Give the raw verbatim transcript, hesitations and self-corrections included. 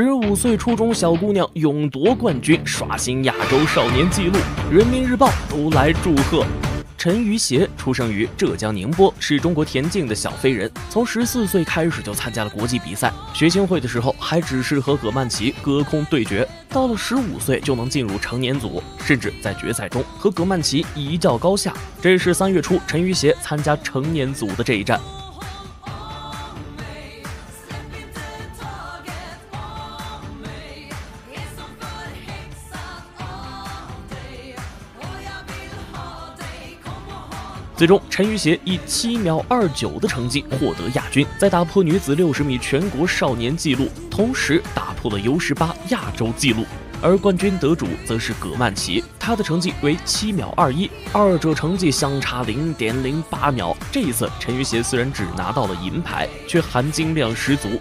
十五岁初中小姑娘勇夺冠军，刷新亚洲少年纪录，人民日报都来祝贺。陈于协出生于浙江宁波，是中国田径的小飞人。从十四岁开始就参加了国际比赛，学青会的时候还只是和葛曼棋隔空对决，到了十五岁就能进入成年组，甚至在决赛中和葛曼棋一较高下。这是三月初陈于协参加成年组的这一战。最终，陈于协以七秒二九的成绩获得亚军，再打破女子六十米全国少年纪录，同时打破了 U 十八亚洲纪录。而冠军得主则是葛曼棋，她的成绩为七秒二一，二者成绩相差零点零八秒。这一次，陈于协虽然只拿到了银牌，却含金量十足，